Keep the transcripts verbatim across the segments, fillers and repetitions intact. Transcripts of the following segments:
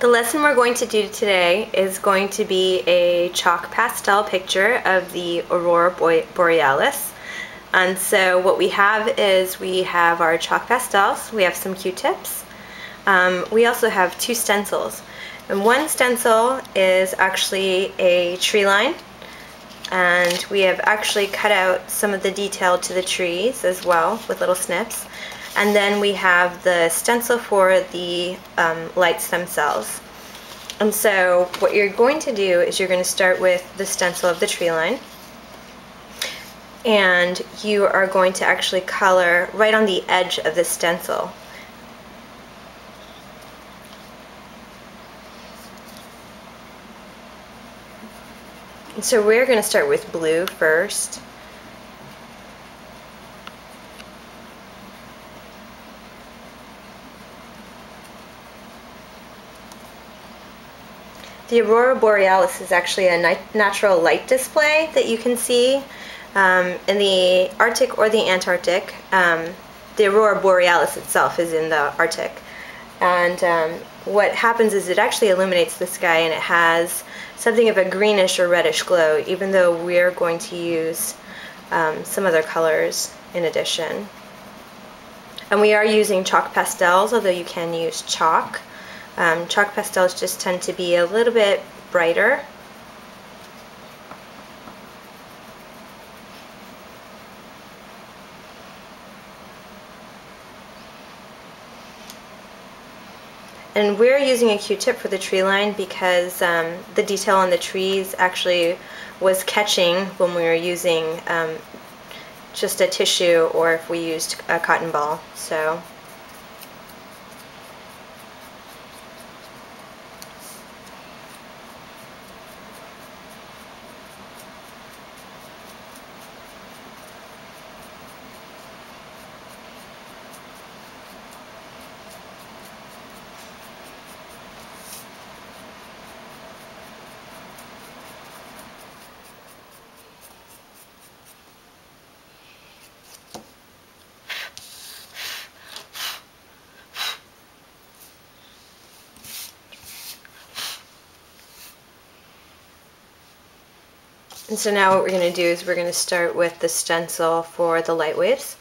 The lesson we're going to do today is going to be a chalk pastel picture of the Aurora Borealis. And so what we have is we have our chalk pastels, we have some Q-tips, um, we also have two stencils. And one stencil is actually a tree line, and we have actually cut out some of the detail to the trees as well with little snips. And then we have the stencil for the um, lights themselves. And so what you're going to do is you're going to start with the stencil of the tree line, and you are going to actually color right on the edge of the stencil. And so we're going to start with blue first. The Aurora Borealis is actually a natural light display that you can see um, in the Arctic or the Antarctic. Um, the Aurora Borealis itself is in the Arctic. And um, what happens is it actually illuminates the sky, and it has something of a greenish or reddish glow, even though we're going to use um, some other colors in addition. And we are using chalk pastels, although you can use chalk. Um, chalk pastels just tend to be a little bit brighter. And we're using a Q-tip for the tree line because um, the detail on the trees actually was catching when we were using um, just a tissue, or if we used a cotton ball. So. And so now what we're going to do is we're going to start with the stencil for the light waves.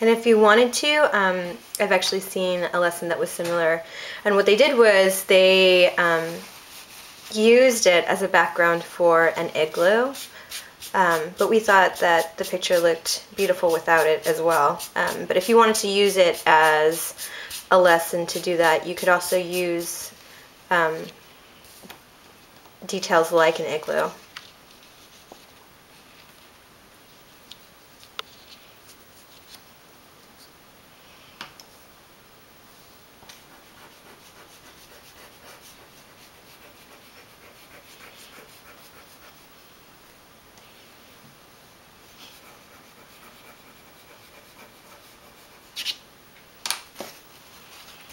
And if you wanted to, um, I've actually seen a lesson that was similar. And what they did was they um, used it as a background for an igloo. Um, but we thought that the picture looked beautiful without it as well. Um, but if you wanted to use it as a lesson to do that, you could also use um, details like an igloo.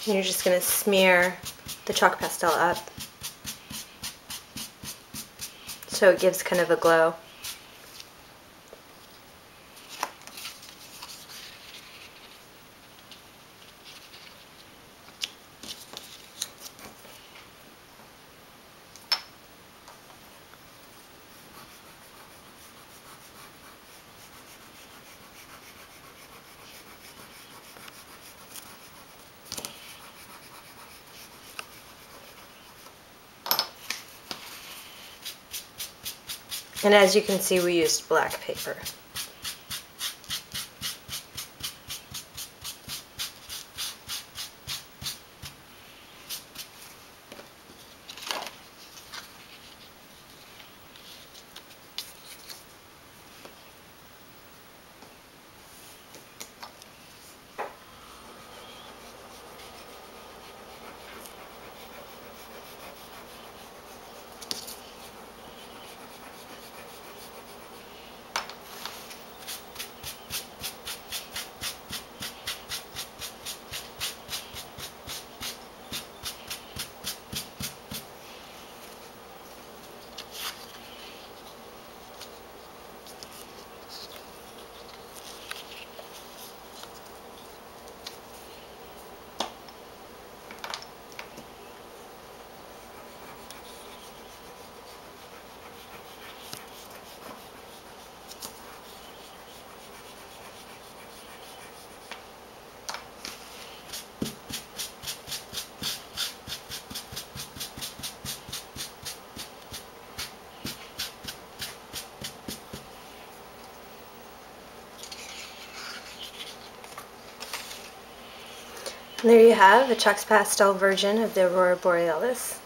And you're just going to smear the chalk pastel up so it gives kind of a glow. And as you can see, we used black paper. And there you have a Chalks Pastel version of the Aurora Borealis.